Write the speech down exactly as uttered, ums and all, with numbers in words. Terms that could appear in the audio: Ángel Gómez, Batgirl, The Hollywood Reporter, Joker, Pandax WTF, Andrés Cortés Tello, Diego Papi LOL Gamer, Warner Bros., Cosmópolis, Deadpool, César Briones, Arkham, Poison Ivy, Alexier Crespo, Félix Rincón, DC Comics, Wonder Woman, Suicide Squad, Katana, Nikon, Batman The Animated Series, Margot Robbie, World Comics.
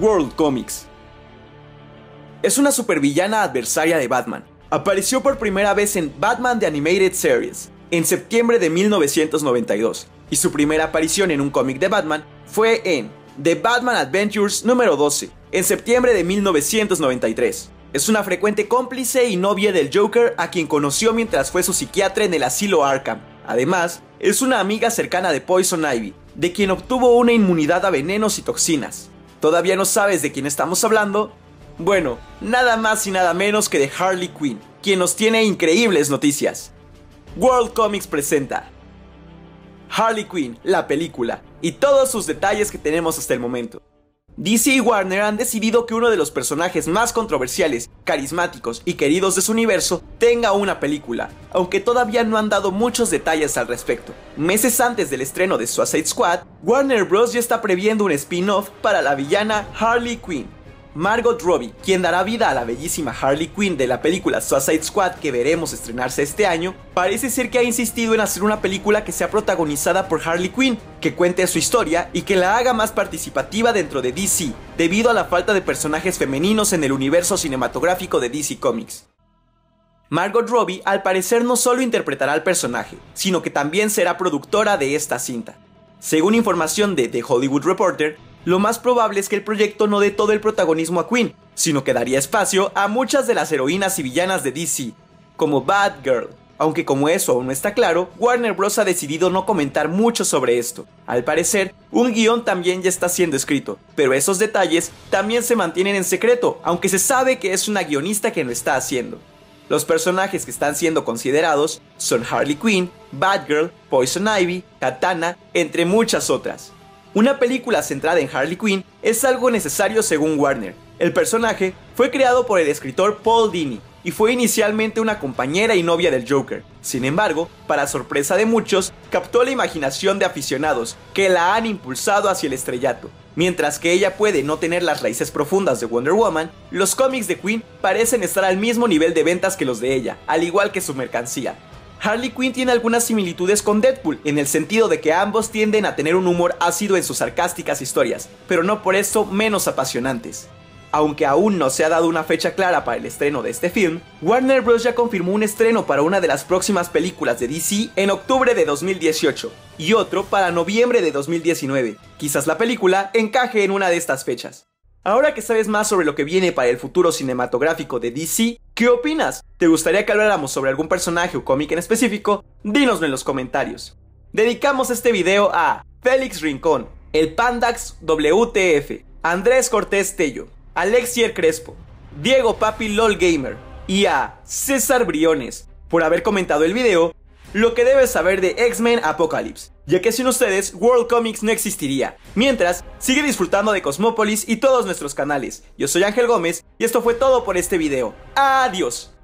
World Comics. Es una supervillana adversaria de Batman. Apareció por primera vez en Batman The Animated Series en septiembre de mil novecientos noventa y dos, y su primera aparición en un cómic de Batman fue en The Batman Adventures número doce, en septiembre de mil novecientos noventa y tres. Es una frecuente cómplice y novia del Joker, a quien conoció mientras fue su psiquiatra en el asilo Arkham. Además, es una amiga cercana de Poison Ivy, de quien obtuvo una inmunidad a venenos y toxinas. ¿Todavía no sabes de quién estamos hablando? Bueno, nada más y nada menos que de Harley Quinn, quien nos tiene increíbles noticias. World Comics presenta Harley Quinn, la película, y todos sus detalles que tenemos hasta el momento. D C y Warner han decidido que uno de los personajes más controversiales, carismáticos y queridos de su universo tenga una película, aunque todavía no han dado muchos detalles al respecto. Meses antes del estreno de Suicide Squad, Warner Bros. Ya está previendo un spin-off para la villana Harley Quinn. Margot Robbie, quien dará vida a la bellísima Harley Quinn de la película Suicide Squad que veremos estrenarse este año, parece ser que ha insistido en hacer una película que sea protagonizada por Harley Quinn, que cuente su historia y que la haga más participativa dentro de D C, debido a la falta de personajes femeninos en el universo cinematográfico de D C Comics. Margot Robbie al parecer no solo interpretará al personaje, sino que también será productora de esta cinta. Según información de The Hollywood Reporter, lo más probable es que el proyecto no dé todo el protagonismo a Quinn, sino que daría espacio a muchas de las heroínas y villanas de D C, como Batgirl. Aunque como eso aún no está claro, Warner Bros. Ha decidido no comentar mucho sobre esto. Al parecer, un guión también ya está siendo escrito, pero esos detalles también se mantienen en secreto, aunque se sabe que es una guionista quien lo está haciendo. Los personajes que están siendo considerados son Harley Quinn, Batgirl, Poison Ivy, Katana, entre muchas otras. Una película centrada en Harley Quinn es algo necesario según Warner. El personaje fue creado por el escritor Paul Dini, y fue inicialmente una compañera y novia del Joker. Sin embargo, para sorpresa de muchos, captó la imaginación de aficionados que la han impulsado hacia el estrellato. Mientras que ella puede no tener las raíces profundas de Wonder Woman, los cómics de Quinn parecen estar al mismo nivel de ventas que los de ella, al igual que su mercancía. Harley Quinn tiene algunas similitudes con Deadpool, en el sentido de que ambos tienden a tener un humor ácido en sus sarcásticas historias, pero no por eso menos apasionantes. Aunque aún no se ha dado una fecha clara para el estreno de este film, Warner Bros. Ya confirmó un estreno para una de las próximas películas de D C en octubre de dos mil dieciocho, y otro para noviembre de dos mil diecinueve. Quizás la película encaje en una de estas fechas. Ahora que sabes más sobre lo que viene para el futuro cinematográfico de D C, ¿qué opinas? ¿Te gustaría que habláramos sobre algún personaje o cómic en específico? Dínoslo en los comentarios. Dedicamos este video a Félix Rincón, el Pandax W T F, Andrés Cortés Tello, Alexier Crespo, Diego Papi LOL Gamer y a César Briones por haber comentado el video lo que debes saber de X-Men Apocalypse, ya que sin ustedes World Comics no existiría. Mientras, sigue disfrutando de Cosmópolis y todos nuestros canales. Yo soy Ángel Gómez y esto fue todo por este video. Adiós.